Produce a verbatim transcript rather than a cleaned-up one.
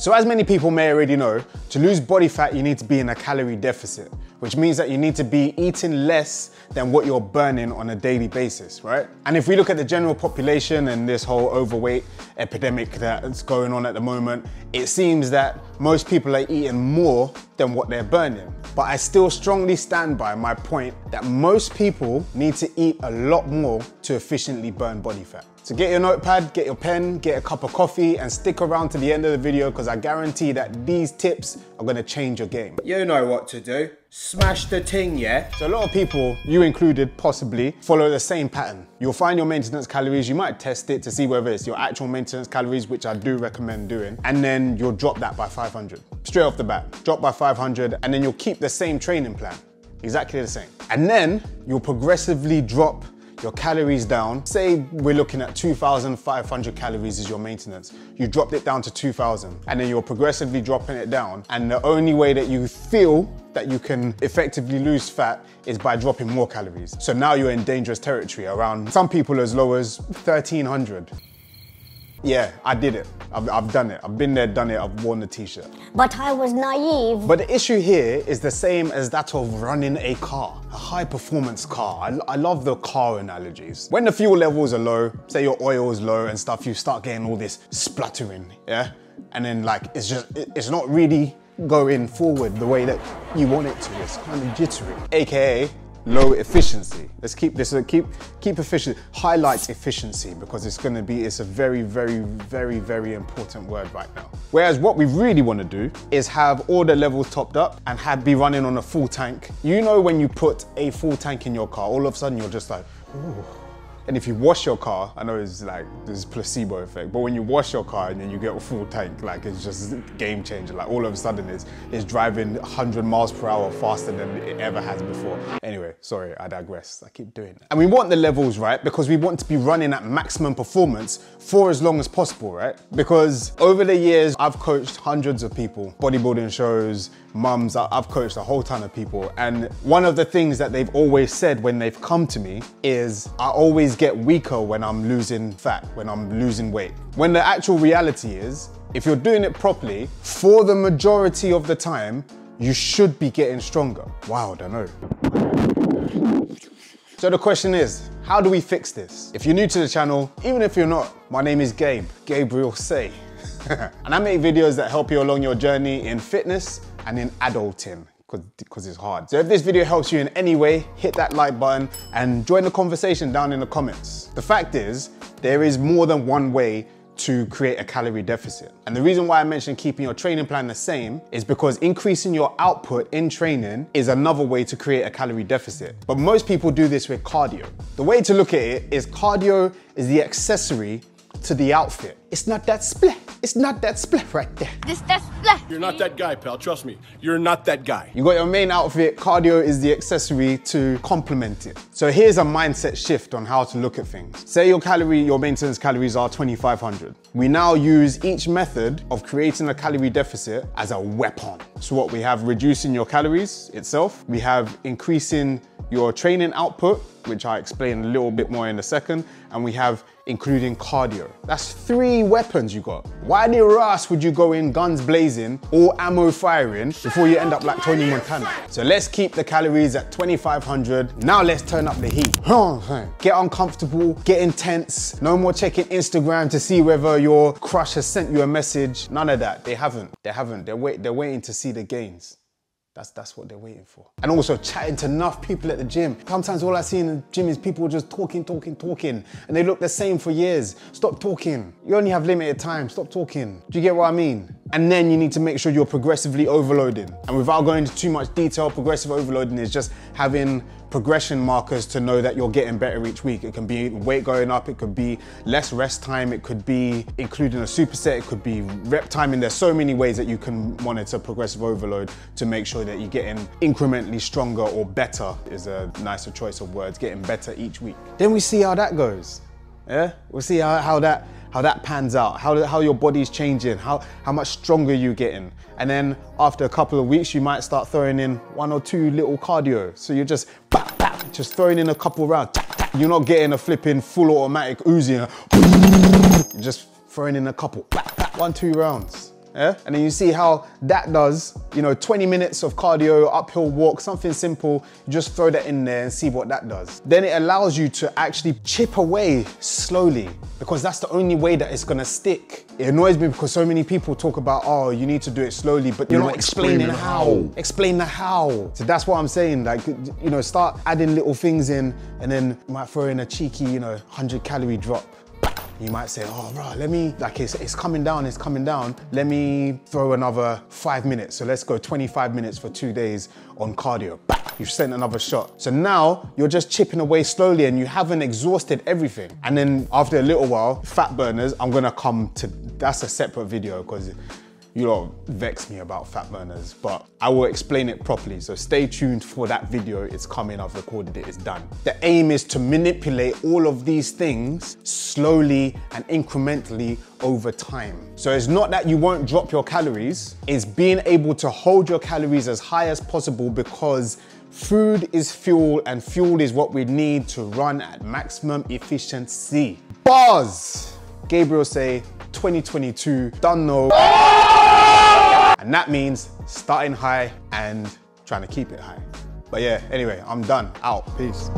So as many people may already know, to lose body fat, you need to be in a calorie deficit, which means that you need to be eating less than what you're burning on a daily basis, right? And if we look at the general population and this whole overweight epidemic that's going on at the moment, it seems that most people are eating more than what they're burning. But I still strongly stand by my point that most people need to eat a lot more to efficiently burn body fat. So get your notepad, get your pen, get a cup of coffee, and stick around to the end of the video because I guarantee that these tips are gonna change your game. You know what to do. Smash the ting, yeah? So a lot of people, you included possibly, follow the same pattern. You'll find your maintenance calories, you might test it to see whether it's your actual maintenance calories, which I do recommend doing, and then you'll drop that by five hundred. Straight off the bat, drop by five hundred, and then you'll keep the same training plan, exactly the same. And then you'll progressively drop your calories down. Say we're looking at two thousand five hundred calories as your maintenance. You dropped it down to two thousand and then you're progressively dropping it down. And the only way that you feel that you can effectively lose fat is by dropping more calories. So now you're in dangerous territory, around some people as low as thirteen hundred. Yeah, I did it. I've, I've done it. I've been there, done it. I've worn the t-shirt. But I was naive. But the issue here is the same as that of running a car, a high performance car. I, I love the car analogies. When the fuel levels are low, say your oil is low and stuff, you start getting all this spluttering, yeah? And then like, it's just, it, it's not really going forward the way that you want it to. It's kind of jittery, A K A low efficiency. Let's keep this, keep keep efficient, highlight efficiency, because it's gonna be, it's a very, very, very, very important word right now. Whereas what we really wanna do is have all the levels topped up and have be running on a full tank. You know when you put a full tank in your car, all of a sudden you're just like, ooh. And if you wash your car, I know it's like, there's placebo effect, but when you wash your car and then you get a full tank, like it's just game changer. Like all of a sudden it's, it's driving one hundred miles per hour faster than it ever has before. Anyway, sorry, I digress. I keep doing that. And we want the levels, right? Because we want to be running at maximum performance for as long as possible, right? Because over the years, I've coached hundreds of people, bodybuilding shows, mums, I've coached a whole ton of people. And one of the things that they've always said when they've come to me is, I always get weaker when I'm losing fat, when I'm losing weight. When the actual reality is, if you're doing it properly, for the majority of the time, you should be getting stronger. Wow, I don't know. So the question is, how do we fix this? If you're new to the channel, even if you're not, my name is Gabe, Gabriel Sey. And I make videos that help you along your journey in fitness and in adulting, because it's hard. So if this video helps you in any way, hit that like button and join the conversation down in the comments. The fact is, there is more than one way to create a calorie deficit. And the reason why I mentioned keeping your training plan the same is because increasing your output in training is another way to create a calorie deficit. But most people do this with cardio. The way to look at it is cardio is the accessory to the outfit. It's not that split. It's not that split right there. It's that split. You're not that guy, pal. Trust me. You're not that guy. You got your main outfit. Cardio is the accessory to complement it. So here's a mindset shift on how to look at things. Say your calorie, your maintenance calories are twenty-five hundred. We now use each method of creating a calorie deficit as a weapon. So what we have, reducing your calories itself. We have increasing your training output, which I explain a little bit more in a second, and we have including cardio. That's three weapons you got. Why the ass would you go in guns blazing, all ammo firing, before you end up like Tony Montana? So let's keep the calories at twenty-five hundred. Now let's turn up the heat. Get uncomfortable, get intense. No more checking Instagram to see whether your crush has sent you a message. None of that. They haven't. They haven't. They're, wait they're waiting to see the gains. That's, that's what they're waiting for. And also chatting to enough people at the gym. Sometimes all I see in the gym is people just talking, talking, talking, and they look the same for years. Stop talking. You only have limited time. Stop talking. Do you get what I mean? And then you need to make sure you're progressively overloading. And without going into too much detail, progressive overloading is just having progression markers to know that you're getting better each week. It can be weight going up, it could be less rest time, it could be including a superset, it could be rep timing. There's so many ways that you can monitor progressive overload to make sure that you're getting incrementally stronger, or better is a nicer choice of words, getting better each week. Then we see how that goes. Yeah, we'll see how, how that how that pans out, how, how your body's changing, how, how much stronger you're getting. And then after a couple of weeks, you might start throwing in one or two little cardio. So you're just, bap, bap, just throwing in a couple rounds. You're not getting a flipping full automatic Uzi. You're just throwing in a couple, bap, bap, one, two rounds. Yeah? And then you see how that does, you know, twenty minutes of cardio, uphill walk, something simple, just throw that in there and see what that does. Then it allows you to actually chip away slowly, because that's the only way that it's gonna stick. It annoys me because so many people talk about, oh, you need to do it slowly, but you're, you're not explaining how. how. Explain the how. So that's what I'm saying, like, you know, start adding little things in, and then you might throw in a cheeky, you know, one hundred calorie drop. You might say, oh, bro, let me, like it's, it's coming down, it's coming down. Let me throw another five minutes. So let's go twenty-five minutes for two days on cardio. You've sent another shot. So now you're just chipping away slowly and you haven't exhausted everything. And then after a little while, fat burners, I'm gonna come to, that's a separate video because you lot vex me about fat burners, but I will explain it properly. So stay tuned for that video. It's coming, I've recorded it, it's done. The aim is to manipulate all of these things slowly and incrementally over time. So it's not that you won't drop your calories, it's being able to hold your calories as high as possible, because food is fuel and fuel is what we need to run at maximum efficiency. Bars! Gabriel Sey, twenty twenty-two, done no. And that means starting high and trying to keep it high. But yeah, anyway, I'm done, out, peace.